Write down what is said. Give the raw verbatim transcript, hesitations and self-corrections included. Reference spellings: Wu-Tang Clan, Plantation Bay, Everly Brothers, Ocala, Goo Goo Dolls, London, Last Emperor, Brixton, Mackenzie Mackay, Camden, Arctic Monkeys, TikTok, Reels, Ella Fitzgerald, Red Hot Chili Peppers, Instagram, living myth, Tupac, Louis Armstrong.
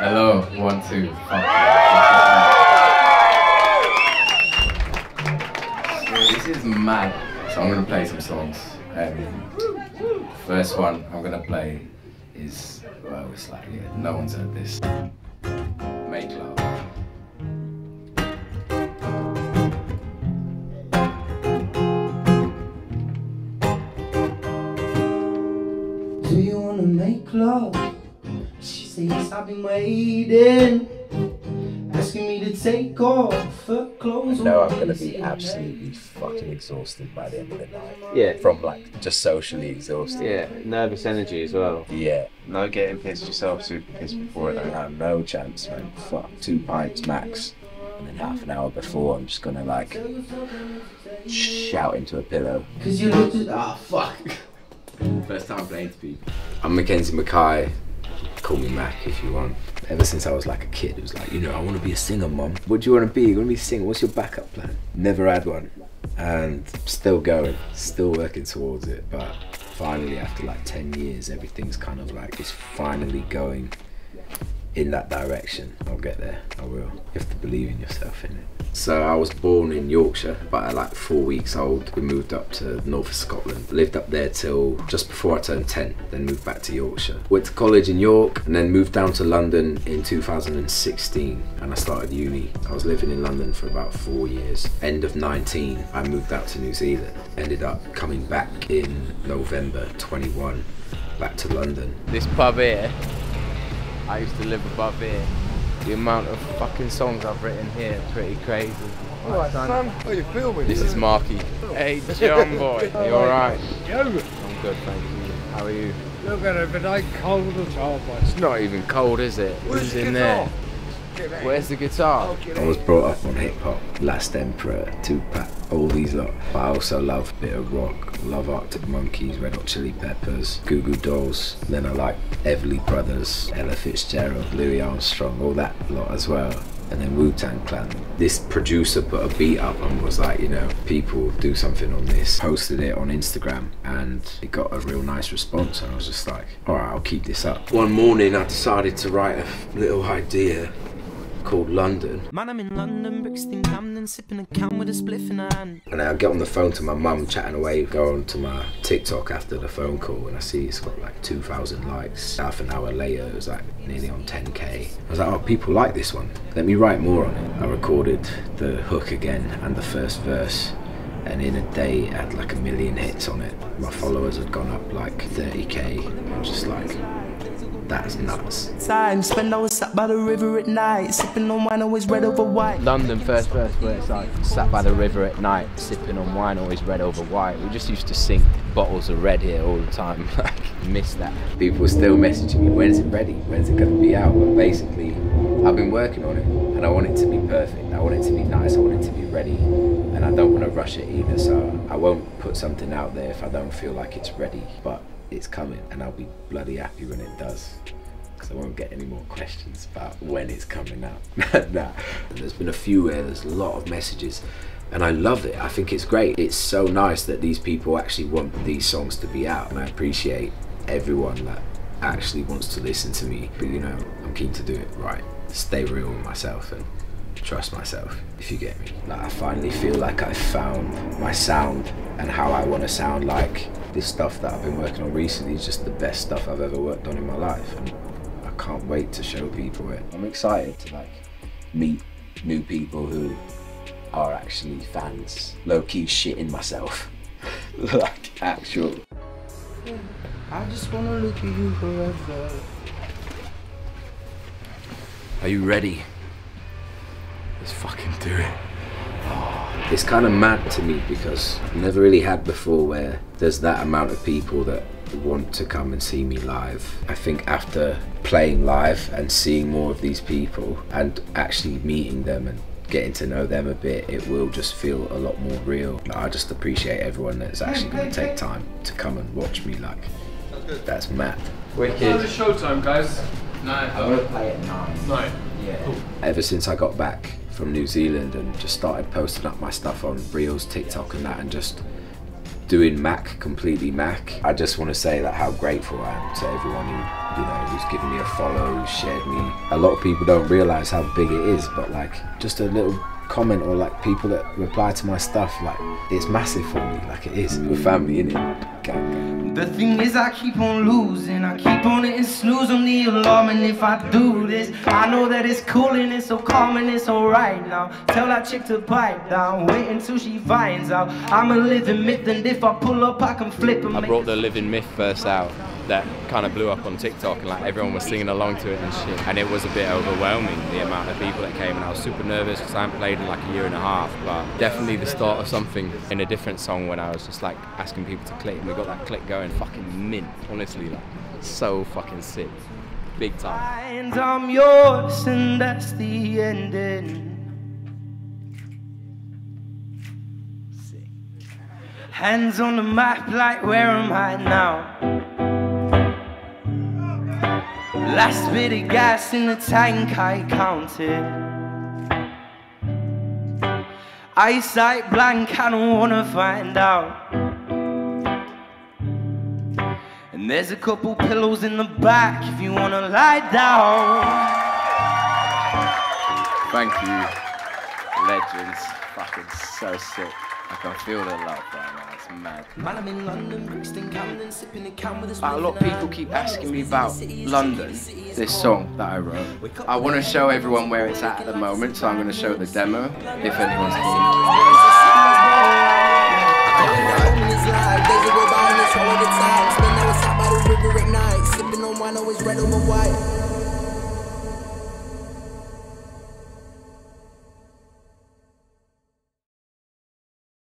Hello, one, two, five. This is mad. So I'm gonna play some songs. Um, first one I'm gonna play is, well, it's like, yeah, no one's heard this. Make Love. Do you wanna make love? She says, yes, I've been waiting, asking me to take off her clothes. I know I'm gonna be absolutely fucking exhausted by the end of the night. Yeah. From like just socially exhausted. Yeah. Nervous energy as well. Yeah. No getting pissed yourself, super pissed before it. I have no chance, man. Fuck, two pints max. And then half an hour before, I'm just gonna like shout into a pillow. Cause you looked at, ah, fuck. First time playing to people. I'm Mackenzie Mackay. Call me Mac if you want. Ever since I was like a kid, it was like, you know, I want to be a singer, mum. What do you want to be? You want to be a singer? What's your backup plan? Never had one. And still going, still working towards it. But finally, after like ten years, everything's kind of like, it's finally going in that direction. I'll get there, I will. You have to believe in yourself, innit? So I was born in Yorkshire, but at like four weeks old, we moved up to the north of Scotland. Lived up there till just before I turned ten, then moved back to Yorkshire. Went to college in York, and then moved down to London in two thousand sixteen, and I started uni. I was living in London for about four years. End of nineteen, I moved out to New Zealand. Ended up coming back in November twenty-one, back to London. This pub here, I used to live above here. The amount of fucking songs I've written here are pretty crazy. Alright, son. How are you filming? This is Marky. Hey, John boy. You alright? Yo. I'm good, thank you. How are you? Look at it, but I cold as hell, boy. It's not even cold, is it? Who's in there? Where's the guitar? I was brought up on hip-hop, Last Emperor, Tupac, all these lot. But I also love a bit of rock, love Arctic Monkeys, Red Hot Chili Peppers, Goo Goo Dolls. And then I like Everly Brothers, Ella Fitzgerald, Louis Armstrong, all that lot as well. And then Wu-Tang Clan. This producer put a beat up and was like, you know, people do something on this. Posted it on Instagram and it got a real nice response, and I was just like, all right, I'll keep this up. One morning I decided to write a little idea called London. Man, I'm in London, Brixton, Camden, sipping a can with a spliff in a hand. And I get on the phone to my mum, chatting away, go on to my TikTok after the phone call, and I see it's got like two thousand likes. Half an hour later, it was like nearly on ten K. I was like, oh, people like this one. Let me write more on it. I recorded the hook again and the first verse, and in a day, it had like a million hits on it. My followers had gone up like thirty K. I was just like, that's nuts. Time spend hours sat by the river at night, sipping on wine, always red over white. London first verse, where it's like, sat by the river at night, sipping on wine, always red over white. We just used to sink bottles of red here all the time. Like, miss that. People were still messaging me, when's it ready? When's it gonna be out? But basically, I've been working on it, and I want it to be perfect. I want it to be nice, I want it to be ready, and I don't want to rush it either, so I won't put something out there if I don't feel like it's ready. But it's coming, and I'll be bloody happy when it does, because I won't get any more questions about when it's coming out. Nah. There's been a few where there's a lot of messages, and I love it. I think it's great. It's so nice that these people actually want these songs to be out, and I appreciate everyone that actually wants to listen to me. But you know, I'm keen to do it right. Stay real with myself and trust myself, if you get me. Like, I finally feel like I found my sound and how I want to sound like. This stuff that I've been working on recently is just the best stuff I've ever worked on in my life, and I can't wait to show people it. I'm excited to like meet new people who are actually fans. Low-key shitting myself. Like, actual. I just want to look at you forever. Are you ready? Let's fucking do it. It's kind of mad to me, because I've never really had before where there's that amount of people that want to come and see me live. I think after playing live and seeing more of these people and actually meeting them and getting to know them a bit, it will just feel a lot more real. I just appreciate everyone that's actually going to take time to come and watch me. Like, that's mad. Wicked. It's showtime, guys. Nine. I'm going to play at nine. Nine. Yeah. Cool. Ever since I got back from New Zealand and just started posting up my stuff on Reels, TikTok and that, and just doing Mac, completely Mac. I just want to say that how grateful I am to everyone who you know, who's given me a follow, who's shared me. A lot of people don't realise how big it is, but like just a little comment or like people that reply to my stuff, like it's massive for me, like it is. We're family, innit? Gang. The thing is I keep on losing, I keep on it and snooze on the alarm, and if I do this, I know that it's cool and it's so calm and it's alright now. Tell that chick to pipe down, wait until she finds out I'm a living myth, and if I pull up I can flip and I brought the Living Myth verse out that kind of blew up on TikTok, and like everyone was singing along to it and shit, and it was a bit overwhelming, the amount of people that came, and I was super nervous because I haven't played in like a year and a half, but definitely the start of something. In a different song when I was just like asking people to click, and we got that click going, fucking mint, honestly, like so fucking sick, big time. And I'm yours, and that's the ending. Sick. Hands on the map, like where am I now? Last bit of gas in the tank, I counted. Eyesight blank, I don't wanna find out. And there's a couple pillows in the back if you wanna lie down. Thank you, legends. Fucking so sick. I can feel the love right now, it's mad. Man, I'm in London, Brixton, Camden, sipping the can with a. A lot of people keep asking me about London, this song that I wrote. I want to show everyone where it's at at the moment, so I'm going to show the demo if anyone's keen.